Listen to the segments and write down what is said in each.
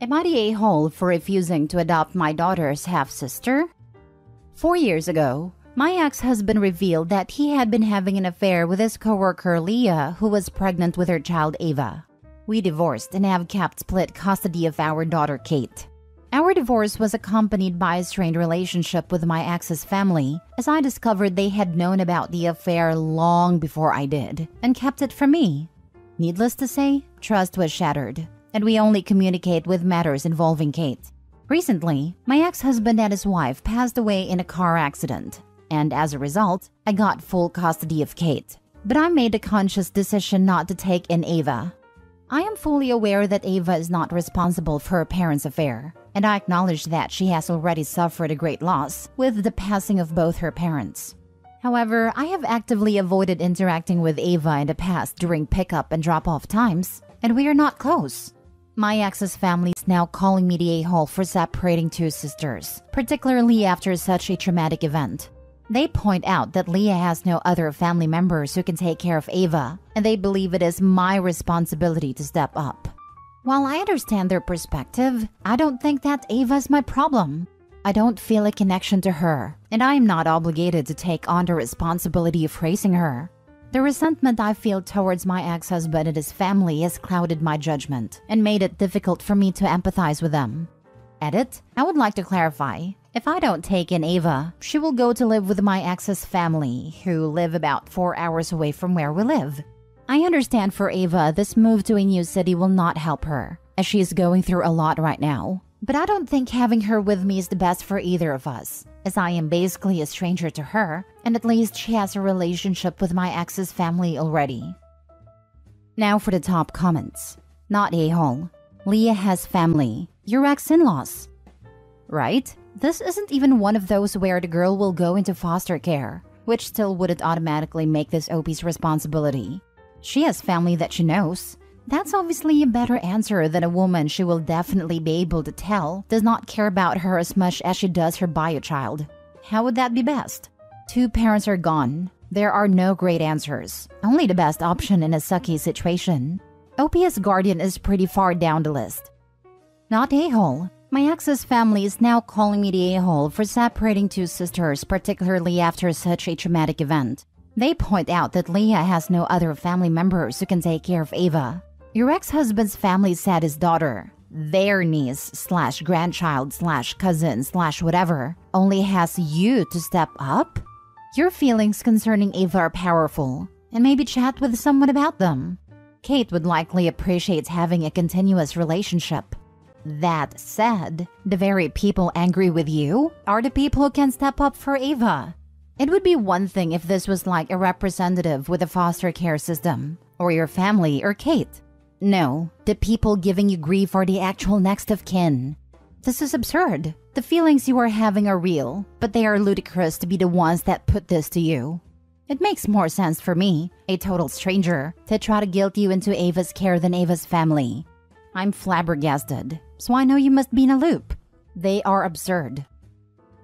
Am I the a-hole for refusing to adopt my daughter's half-sister? 4 years ago, my ex-husband revealed that he had been having an affair with his coworker Leah, who was pregnant with her child Ava. We divorced and have kept split custody of our daughter Kate. Our divorce was accompanied by a strained relationship with my ex's family, as I discovered they had known about the affair long before I did, and kept it from me. Needless to say, trust was shattered, and we only communicate with matters involving Kate. Recently, my ex-husband and his wife passed away in a car accident, and as a result, I got full custody of Kate. But I made a conscious decision not to take in Ava. I am fully aware that Ava is not responsible for her parents' affair, and I acknowledge that she has already suffered a great loss with the passing of both her parents. However, I have actively avoided interacting with Ava in the past during pickup and drop-off times, and we are not close. My ex's family is now calling me the a-hole for separating two sisters, particularly after such a traumatic event. They point out that Leah has no other family members who can take care of Ava, and they believe it is my responsibility to step up. While I understand their perspective, I don't think that Ava is my problem. I don't feel a connection to her, and I am not obligated to take on the responsibility of raising her. The resentment I feel towards my ex-husband and his family has clouded my judgment and made it difficult for me to empathize with them. Edit: I would like to clarify. If I don't take in Ava, she will go to live with my ex's family, who live about 4 hours away from where we live. I understand for Ava, this move to a new city will not help her, as she is going through a lot right now. But I don't think having her with me is the best for either of us, as I am basically a stranger to her, and at least she has a relationship with my ex's family already. Now for the top comments. Not a-hole. Leah has family. Your ex-in-laws. Right? This isn't even one of those where the girl will go into foster care, which still wouldn't automatically make this OP's responsibility. She has family that she knows. That's obviously a better answer than a woman she will definitely be able to tell does not care about her as much as she does her bio child. How would that be best? Two parents are gone. There are no great answers. Only the best option in a sucky situation. OP's guardian is pretty far down the list. Not a-hole. My ex's family is now calling me the a-hole for separating two sisters, particularly after such a traumatic event. They point out that Leah has no other family members who can take care of Ava. Your ex-husband's family said his daughter, their niece slash grandchild slash cousin slash whatever, only has you to step up? Your feelings concerning Ava are powerful, and maybe chat with someone about them. Kate would likely appreciate having a continuous relationship. That said, the very people angry with you are the people who can step up for Ava. It would be one thing if this was like a representative with a foster care system, or your family, or Kate. No, the people giving you grief are the actual next of kin. This is absurd. The feelings you are having are real, but they are ludicrous to be the ones that put this to you. It makes more sense for me, a total stranger, to try to guilt you into Ava's care than Ava's family. I'm flabbergasted, so I know you must be in a loop. They are absurd.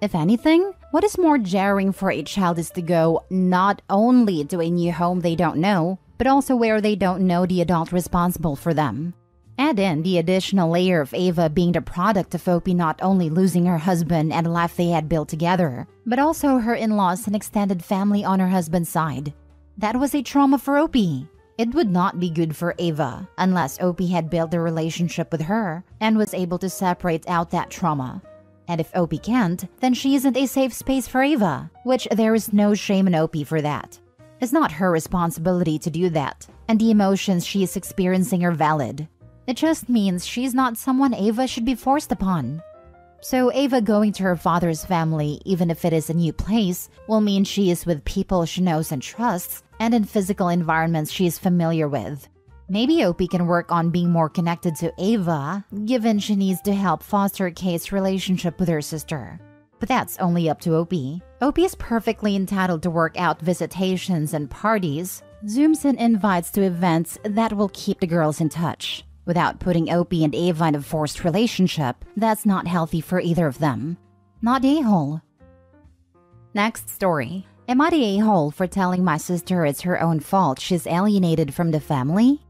If anything, what is more jarring for a child is to go not only to a new home they don't know, but also where they don't know the adult responsible for them. Add in the additional layer of Ava being the product of OP not only losing her husband and the life they had built together, but also her in-laws and extended family on her husband's side. That was a trauma for OP. It would not be good for Ava unless OP had built a relationship with her and was able to separate out that trauma. And if OP can't, then she isn't a safe space for Ava, which there is no shame in OP for that. It's not her responsibility to do that, and the emotions she is experiencing are valid. It just means she's not someone Ava should be forced upon. So Ava going to her father's family, even if it is a new place, will mean she is with people she knows and trusts, and in physical environments she is familiar with. Maybe OP can work on being more connected to Ava, given she needs to help foster Kate's relationship with her sister. But that's only up to OP. OP is perfectly entitled to work out visitations and parties, Zooms and invites to events that will keep the girls in touch, without putting OP and Ava in a forced relationship that's not healthy for either of them. Not a-hole. Next story. Am I the a-hole for telling my sister it's her own fault she's alienated from the family?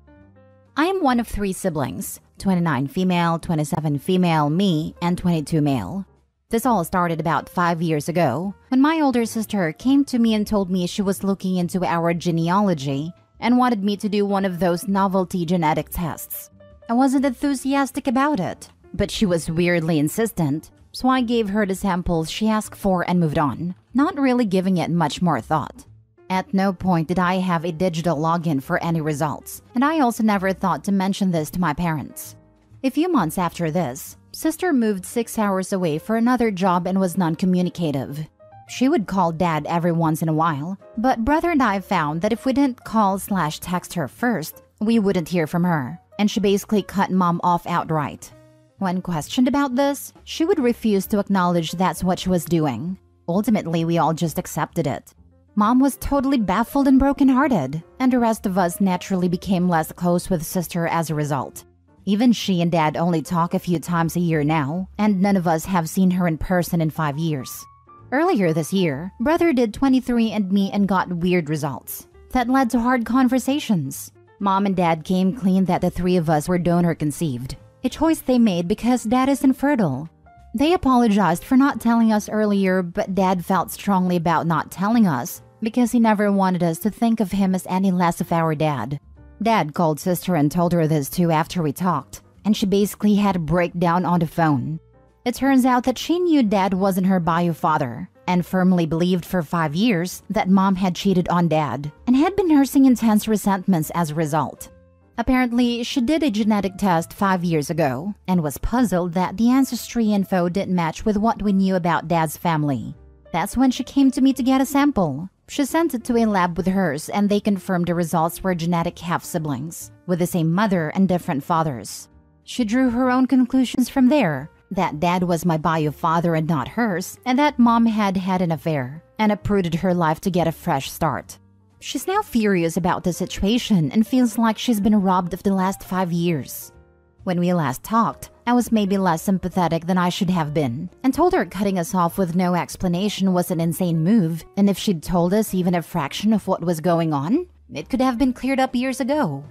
I am one of three siblings, 29 female, 27 female, me, and 22 male. This all started about 5 years ago, when my older sister came to me and told me she was looking into our genealogy and wanted me to do one of those novelty genetic tests. I wasn't enthusiastic about it, but she was weirdly insistent, so I gave her the samples she asked for and moved on, not really giving it much more thought. At no point did I have a digital login for any results, and I also never thought to mention this to my parents. A few months after this, sister moved 6 hours away for another job and was non-communicative. She would call dad every once in a while, but brother and I found that if we didn't call/text her first, we wouldn't hear from her, and she basically cut mom off outright. When questioned about this, she would refuse to acknowledge that's what she was doing. Ultimately, we all just accepted it. Mom was totally baffled and brokenhearted, and the rest of us naturally became less close with sister as a result. Even she and dad only talk a few times a year now, and none of us have seen her in person in 5 years. Earlier this year, brother did 23andMe and got weird results that led to hard conversations. Mom and dad came clean that the three of us were donor conceived, a choice they made because dad is infertile. They apologized for not telling us earlier, but dad felt strongly about not telling us because he never wanted us to think of him as any less of our dad. Dad called sister and told her this too after we talked, and she basically had a breakdown on the phone. It turns out that she knew dad wasn't her bio father and firmly believed for 5 years that mom had cheated on dad and had been nursing intense resentments as a result. Apparently, she did a genetic test 5 years ago and was puzzled that the ancestry info didn't match with what we knew about dad's family. That's when she came to me to get a sample. She sent it to a lab with hers, and they confirmed the results were genetic half-siblings, with the same mother and different fathers. She drew her own conclusions from there, that dad was my bio father and not hers, and that mom had had an affair, and uprooted her life to get a fresh start. She's now furious about the situation and feels like she's been robbed of the last 5 years. When we last talked, I was maybe less sympathetic than I should have been, and told her cutting us off with no explanation was an insane move, and if she'd told us even a fraction of what was going on, it could have been cleared up years ago.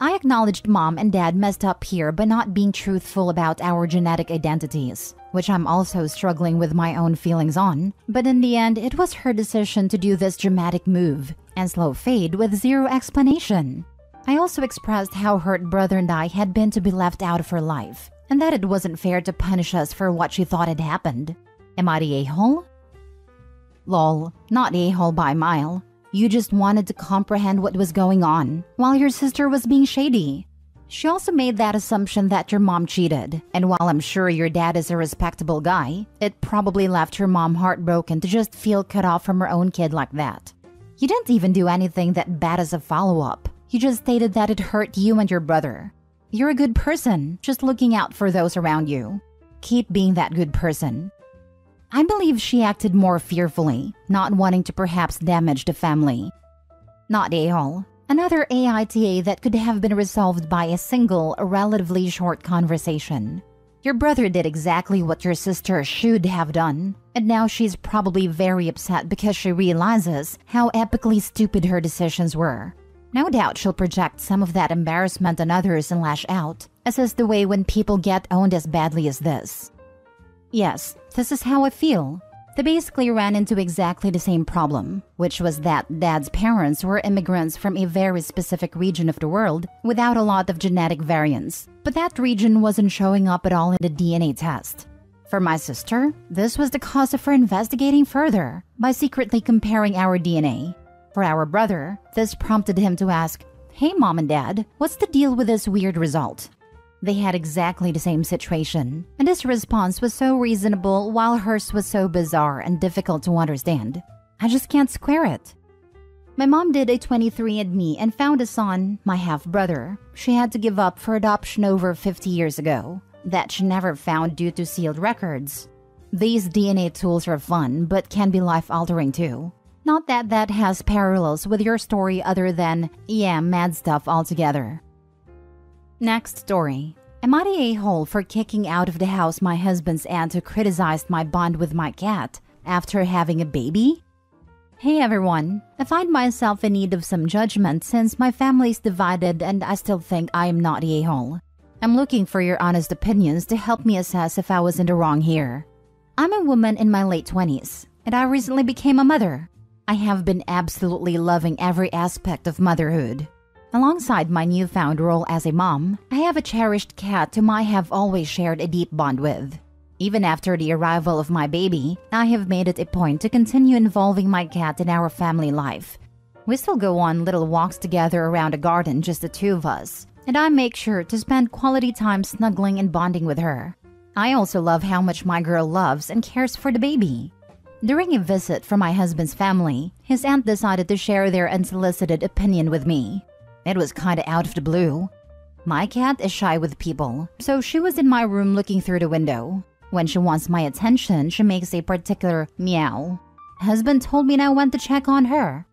I acknowledged mom and dad messed up here by not being truthful about our genetic identities, which I'm also struggling with my own feelings on, but in the end, it was her decision to do this dramatic move and slow fade with zero explanation. I also expressed how hurt brother and I had been to be left out of her life, and that it wasn't fair to punish us for what she thought had happened. Am I the a-hole? Lol, not a-hole by a mile. You just wanted to comprehend what was going on while your sister was being shady. She also made that assumption that your mom cheated, and while I'm sure your dad is a respectable guy, it probably left your mom heartbroken to just feel cut off from her own kid like that. You didn't even do anything that bad as a follow-up. You just stated that it hurt you and your brother. You're a good person, just looking out for those around you. Keep being that good person. I believe she acted more fearfully, not wanting to perhaps damage the family. Not a-hole. Another AITA that could have been resolved by a single, relatively short conversation. Your brother did exactly what your sister should have done, and now she's probably very upset because she realizes how epically stupid her decisions were. No doubt she'll project some of that embarrassment on others and lash out, as is the way when people get owned as badly as this. Yes, this is how I feel. They basically ran into exactly the same problem, which was that dad's parents were immigrants from a very specific region of the world without a lot of genetic variants, but that region wasn't showing up at all in the DNA test. For my sister, this was the cause of her investigating further by secretly comparing our DNA. For our brother, this prompted him to ask, "Hey mom and dad, what's the deal with this weird result?" They had exactly the same situation, and his response was so reasonable while hers was so bizarre and difficult to understand. I just can't square it. My mom did a 23andMe and found a son, my half-brother, she had to give up for adoption over 50 years ago, that she never found due to sealed records. These DNA tools are fun, but can be life-altering too. Not that that has parallels with your story other than, yeah, mad stuff altogether. Next story. Am I the a-hole for kicking out of the house my husband's aunt who criticized my bond with my cat after having a baby? Hey everyone, I find myself in need of some judgment since my family's divided and I still think I am not the a-hole. I'm looking for your honest opinions to help me assess if I was in the wrong here. I'm a woman in my late 20s, and I recently became a mother. I have been absolutely loving every aspect of motherhood. Alongside my newfound role as a mom, I have a cherished cat whom I have always shared a deep bond with. Even after the arrival of my baby, I have made it a point to continue involving my cat in our family life. We still go on little walks together around the garden, just the two of us, and I make sure to spend quality time snuggling and bonding with her. I also love how much my girl loves and cares for the baby. During a visit from my husband's family, his aunt decided to share their unsolicited opinion with me. It was kinda out of the blue. My cat is shy with people, so she was in my room looking through the window. When she wants my attention, she makes a particular meow. Husband told me I went to check on her.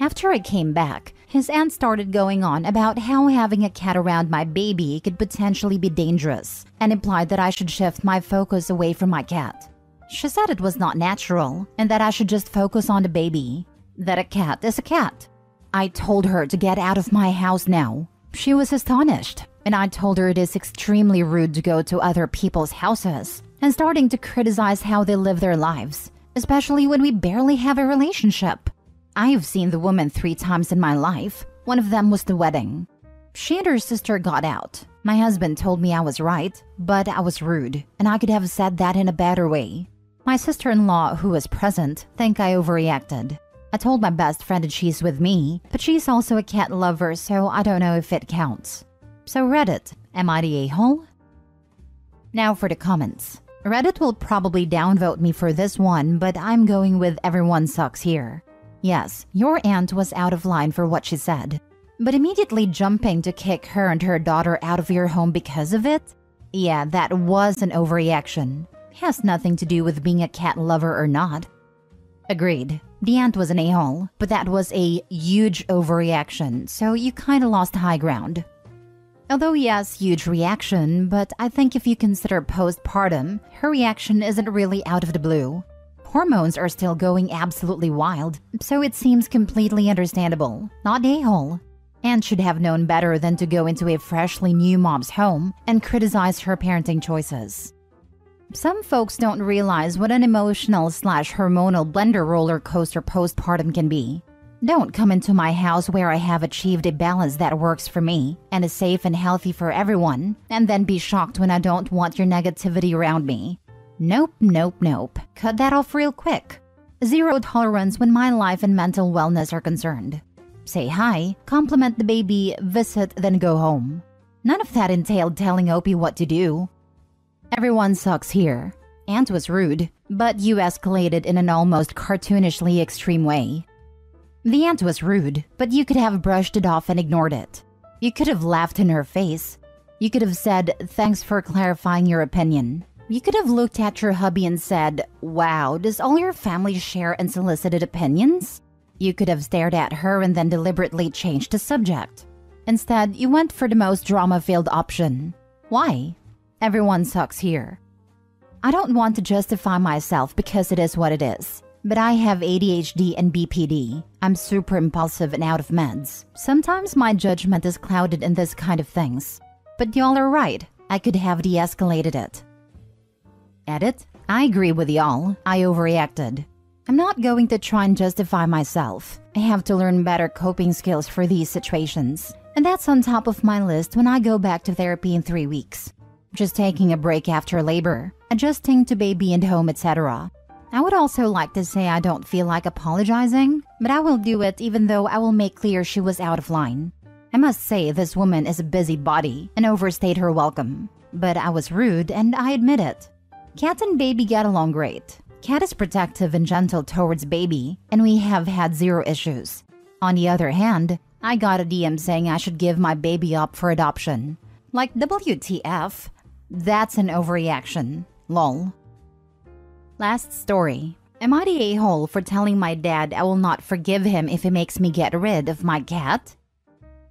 After I came back, his aunt started going on about how having a cat around my baby could potentially be dangerous and implied that I should shift my focus away from my cat. She said it was not natural and that I should just focus on the baby, that a cat is a cat. I told her to get out of my house now. She was astonished, and I told her it is extremely rude to go to other people's houses and starting to criticize how they live their lives, especially when we barely have a relationship. I have seen the woman 3 times in my life. One of them was the wedding. She and her sister got out. My husband told me I was right, but I was rude, and I could have said that in a better way. My sister-in-law, who was present, think I overreacted. I told my best friend that she's with me, but she's also a cat lover, so I don't know if it counts. So Reddit, am I the a-hole? Now for the comments. Reddit will probably downvote me for this one, but I'm going with everyone sucks here. Yes, your aunt was out of line for what she said, but immediately jumping to kick her and her daughter out of your home because of it? Yeah, that was an overreaction. It has nothing to do with being a cat lover or not. Agreed. The aunt was an a-hole, but that was a huge overreaction, so you kinda lost high ground. Although yes, huge reaction, but I think if you consider postpartum, her reaction isn't really out of the blue. Hormones are still going absolutely wild, so it seems completely understandable, not a-hole. Aunt should have known better than to go into a freshly new mom's home and criticize her parenting choices. Some folks don't realize what an emotional/hormonal blender roller coaster postpartum can be. Don't come into my house where I have achieved a balance that works for me and is safe and healthy for everyone, and then be shocked when I don't want your negativity around me. Nope, nope, nope. Cut that off real quick. Zero tolerance when my life and mental wellness are concerned. Say hi, compliment the baby, visit, then go home. None of that entailed telling Opie what to do. Everyone sucks here. Aunt was rude, but you escalated in an almost cartoonishly extreme way. The aunt was rude, but you could have brushed it off and ignored it. You could have laughed in her face. You could have said, thanks for clarifying your opinion. You could have looked at your hubby and said, wow, does all your family share unsolicited opinions? You could have stared at her and then deliberately changed the subject. Instead, you went for the most drama-filled option. Why? Everyone sucks here. I don't want to justify myself because it is what it is, but I have ADHD and BPD. I'm super impulsive and out of meds. Sometimes my judgment is clouded in this kind of things. But y'all are right, I could have de-escalated it. Edit, I agree with y'all, I overreacted. I'm not going to try and justify myself. I have to learn better coping skills for these situations, and that's on top of my list when I go back to therapy in 3 weeks. Just taking a break after labor, adjusting to baby and home, etc. I would also like to say I don't feel like apologizing, but I will do it even though I will make clear she was out of line. I must say this woman is a busybody and overstayed her welcome, but I was rude and I admit it. Cat and baby get along great. Cat is protective and gentle towards baby, and we have had zero issues. On the other hand, I got a DM saying I should give my baby up for adoption. Like WTF. That's an overreaction, lol. Last story. Am I the a-hole for telling my dad I will not forgive him if he makes me get rid of my cat?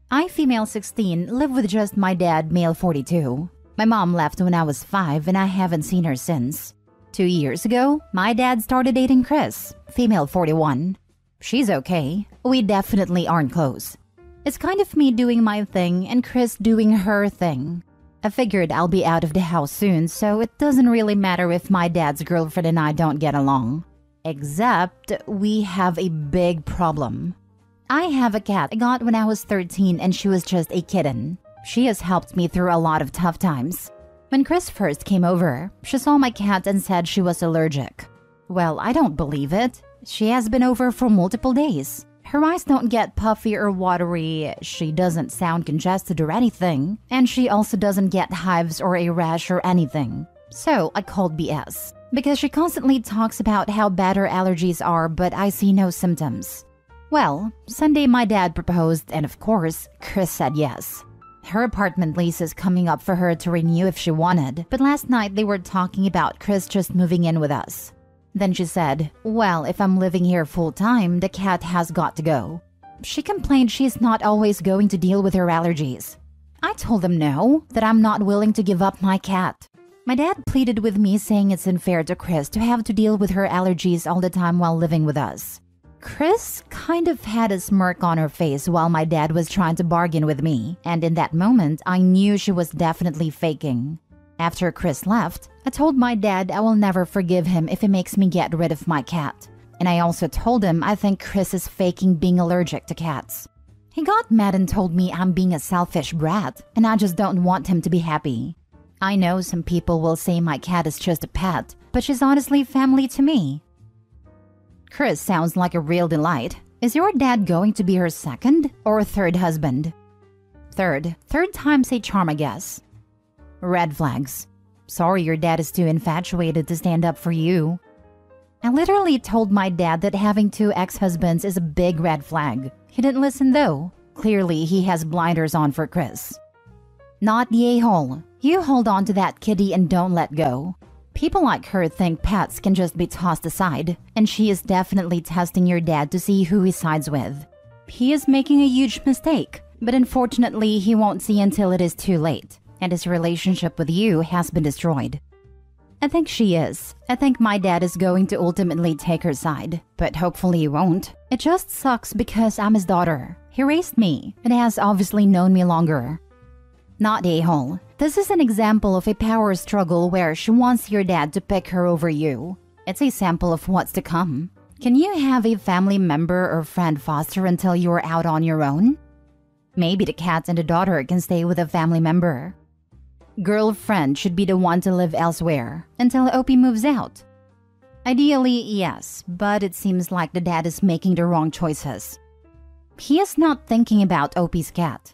I, female 16, live with just my dad, male 42. My mom left when I was 5 and I haven't seen her since. 2 years ago, my dad started dating Chris, female 41. She's okay, we definitely aren't close. It's kind of me doing my thing and Chris doing her thing. I figured I'll be out of the house soon, so it doesn't really matter if my dad's girlfriend and I don't get along. Except we have a big problem. I have a cat I got when I was 13 and she was just a kitten. She has helped me through a lot of tough times. When Chris first came over, she saw my cat and said she was allergic. Well, I don't believe it. She has been over for multiple days. Her eyes don't get puffy or watery, she doesn't sound congested or anything, and she also doesn't get hives or a rash or anything. So I called BS, because she constantly talks about how bad her allergies are, but I see no symptoms. Well, Sunday my dad proposed, and of course, Chris said yes. Her apartment lease is coming up for her to renew if she wanted, but last night they were talking about Chris just moving in with us. Then she said, well, if I'm living here full-time, the cat has got to go. She complained she's not always going to deal with her allergies. I told them no, that I'm not willing to give up my cat. My dad pleaded with me saying it's unfair to Chris to have to deal with her allergies all the time while living with us. Chris kind of had a smirk on her face while my dad was trying to bargain with me, and in that moment, I knew she was definitely faking. After Chris left, I told my dad I will never forgive him if he makes me get rid of my cat. And I also told him I think Chris is faking being allergic to cats. He got mad and told me I'm being a selfish brat, and I just don't want him to be happy. I know some people will say my cat is just a pet, but she's honestly family to me. Chris sounds like a real delight. Is your dad going to be her second or third husband? Third time's a charm, I guess. Red flags. Sorry, your dad is too infatuated to stand up for you. I literally told my dad that having two ex-husbands is a big red flag. He didn't listen though. Clearly, he has blinders on for Chris. Not the a-hole. You hold on to that kitty and don't let go. People like her think pets can just be tossed aside, and she is definitely testing your dad to see who he sides with. He is making a huge mistake, but unfortunately, he won't see until it is too late. And his relationship with you has been destroyed. I think she is. I think my dad is going to ultimately take her side, but hopefully he won't. It just sucks because I'm his daughter. He raised me and has obviously known me longer. Not a-hole. This is an example of a power struggle where she wants your dad to pick her over you. It's a sample of what's to come. Can you have a family member or friend foster until you're out on your own? Maybe the cat and the daughter can stay with a family member. Girlfriend should be the one to live elsewhere until Opie moves out. Ideally, yes, but it seems like the dad is making the wrong choices. He is not thinking about Opie's cat.